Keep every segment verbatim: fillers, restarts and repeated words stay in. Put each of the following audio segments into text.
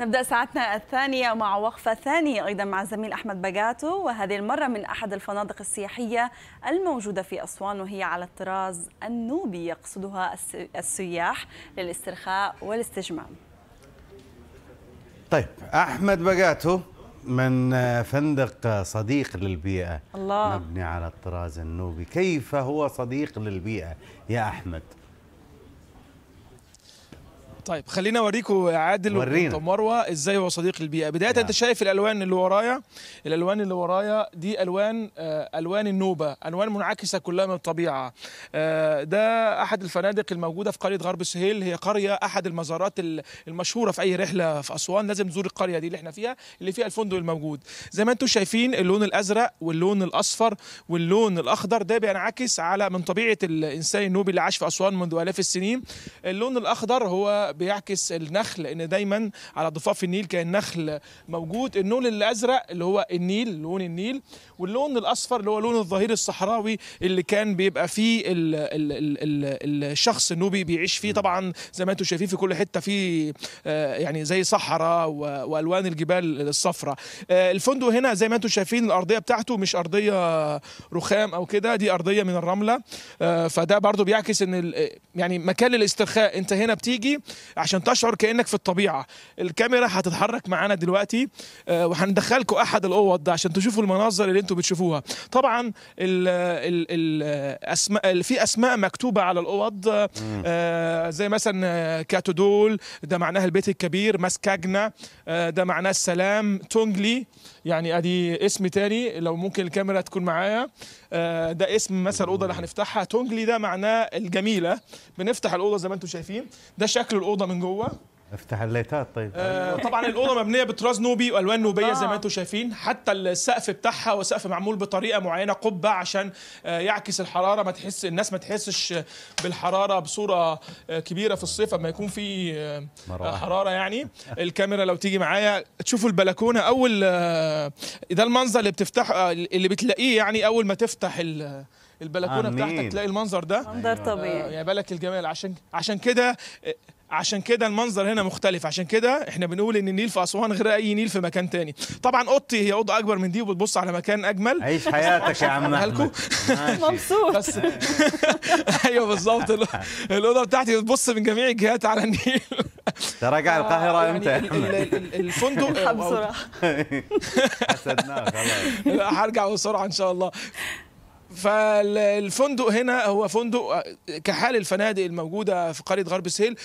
نبدأ ساعتنا الثانية مع وقفة ثانية أيضا مع الزميل أحمد بجاتو، وهذه المرة من أحد الفنادق السياحية الموجودة في أسوان، وهي على الطراز النوبي يقصدها السياح للاسترخاء والاستجمام. طيب أحمد بجاتو من فندق صديق للبيئة، الله، مبني على الطراز النوبي، كيف هو صديق للبيئة يا أحمد؟ طيب خلينا اوريكم عادل ومروه ازاي هو صديق البيئه. بدايه يعني. انت شايف الالوان اللي ورايا، الالوان اللي ورايا دي الوان الوان النوبه، الوان منعكسه كلها من الطبيعه. ده احد الفنادق الموجوده في قريه غرب سهيل، هي قريه احد المزارات المشهوره في اي رحله في اسوان، لازم تزور القريه دي اللي احنا فيها، اللي فيها الفندق الموجود. زي ما انتم شايفين اللون الازرق واللون الاصفر واللون الاخضر، ده بينعكس على من طبيعه الانسان النوبي اللي عاش في اسوان منذ الاف السنين. اللون الاخضر هو بيعكس النخل، لان دايما على ضفاف النيل كان النخل موجود. اللون الازرق اللي هو النيل، لون النيل، واللون الاصفر اللي هو لون الظهير الصحراوي اللي كان بيبقى فيه ال ال ال الشخص النوبي بيعيش فيه. طبعا زي ما انتم شايفين في كل حته في يعني زي صحراء والوان الجبال الصفراء. الفندق هنا زي ما انتم شايفين الارضيه بتاعته مش ارضيه رخام او كده، دي ارضيه من الرمله، فده برضو بيعكس ان يعني مكان للاسترخاء. انت هنا بتيجي عشان تشعر كأنك في الطبيعة. الكاميرا هتتحرك معانا دلوقتي وهندخلكم أحد الأوض عشان تشوفوا المناظر اللي انتم بتشوفوها. طبعا ال ال الأسماء، في أسماء مكتوبة على الأوض، زي مثلا كاتودول ده معناها البيت الكبير، ماسكاجنا ده معناه السلام، تونجلي يعني ادي اسم تاني لو ممكن الكاميرا تكون معايا، ده اسم مثلا الأوضة اللي هنفتحها. تونجلي ده معناه الجميلة. بنفتح الأوضة زي ما انتم شايفين، ده شكل الأوضة من جوه. افتح اللايتات. طيب آه طبعا الأوضة مبنية بطراز نوبي والوان نوبية زي ما انتم شايفين، حتى السقف بتاعها هو سقف معمول بطريقة معينة، قبة عشان آه يعكس الحرارة، ما تحس الناس ما تحسش بالحرارة بصورة آه كبيرة في الصيف اما يكون في آه حرارة يعني. الكاميرا لو تيجي معايا تشوفوا البلكونة. اول آه ده المنظر اللي بتفتح آه اللي بتلاقيه يعني اول ما تفتح ال البلكونه بتاعتك، تلاقي المنظر ده منظر طبيعي آه، يا بالك الجمال. عشان عشان كده عشان كده المنظر هنا مختلف، عشان كده احنا بنقول ان النيل في اسوان غير اي نيل في مكان تاني. طبعا اوضتي هي اوضه اكبر من دي وبتبص على مكان اجمل. عيش حياتك يا عم احمد، مبسوط بس. ايوه بالظبط، الاوضه بتاعتي بتبص من جميع الجهات على النيل. تراجع القاهره امتى؟ الفندق بسرعه حسدناك خلاص، هرجع بسرعه ان شاء الله. فالفندق هنا هو فندق كحال الفنادق الموجوده في قريه غرب سهيل،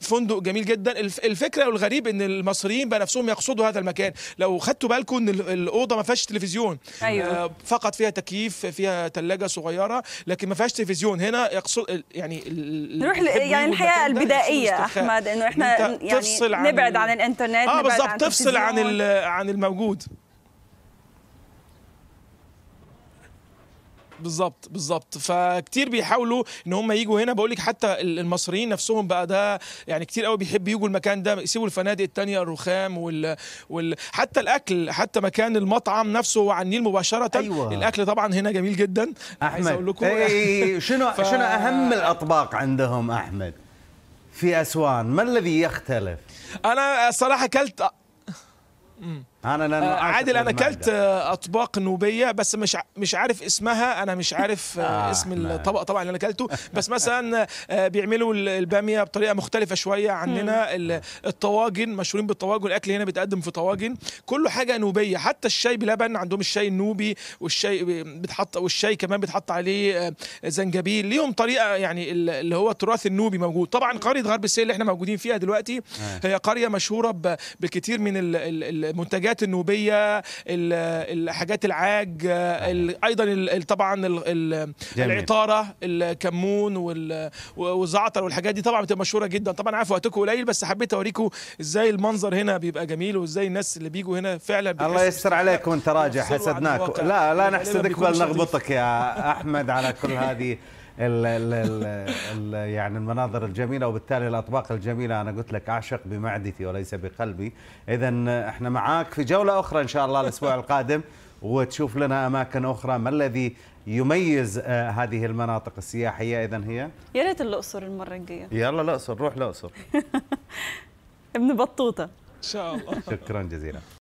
فندق جميل جدا. الفكره والغريب ان المصريين بنفسهم يقصدوا هذا المكان. لو خدتوا بالكم ان الاوضه ما فيهاش تلفزيون، أيوة. فقط فيها تكييف، فيها ثلاجه صغيره، لكن ما فيهاش تلفزيون. هنا يقصد يعني نروح يعني الحياه البدائيه احمد، انه احنا يعني نبعد عن الانترنت، اه بالظبط، تفصل عن عن الموجود. بالظبط بالظبط. فكتير بيحاولوا ان هم يجوا هنا، بقول لك حتى المصريين نفسهم بقى ده يعني كتير قوي بيحبوا يجوا المكان ده، يسيبوا الفنادق الثانيه الرخام وال... وال حتى الاكل، حتى مكان المطعم نفسه هو على النيل مباشره. أيوة. الاكل طبعا هنا جميل جدا احمد، اقول لكم اي شنو ف... شنو اهم الاطباق عندهم احمد في اسوان؟ ما الذي يختلف؟ انا الصراحه اكلت انا انا عادل انا اكلت اطباق نوبيه بس مش مش عارف اسمها، انا مش عارف آه اسم الطبق طبعا اللي انا اكلته، بس مثلا بيعملوا الباميه بطريقه مختلفه شويه عننا، الطواجن مشهورين بالطواجن، الاكل هنا بيتقدم في طواجن، كله حاجه نوبيه. حتى الشاي بلبن عندهم، الشاي النوبي، والشاي بتحط والشاي كمان بتحط عليه زنجبيل، ليهم طريقه يعني اللي هو التراث النوبي موجود. طبعا قريه غرب سهيل اللي احنا موجودين فيها دلوقتي هي قريه مشهوره بكثير من المنتجات النوبيه، الحاجات العاج، ايضا طبعا العطاره، الكمون والزعتر والحاجات دي طبعا بتبقى مشهوره جدا. طبعا عارف وقتكم قليل بس حبيت اوريكم ازاي المنظر هنا بيبقى جميل، وازاي الناس اللي بيجوا هنا فعلا. الله يستر عليك وانت راجع، حسدناك. لا لا نحسدك بل نغبطك يا احمد على كل هذه ال ال ال ال يعني المناظر الجميلة وبالتالي الأطباق الجميلة. أنا قلت لك أعشق بمعدتي وليس بقلبي. إذن احنا معاك في جولة أخرى إن شاء الله الأسبوع القادم، وتشوف لنا أماكن أخرى. ما الذي يميز آه هذه المناطق السياحية إذن هي؟ يا ريت الأقصر المرة الجاية. يلا الأقصر، روح الأقصر. ابن بطوطة. إن شاء الله. شكرا جزيلا.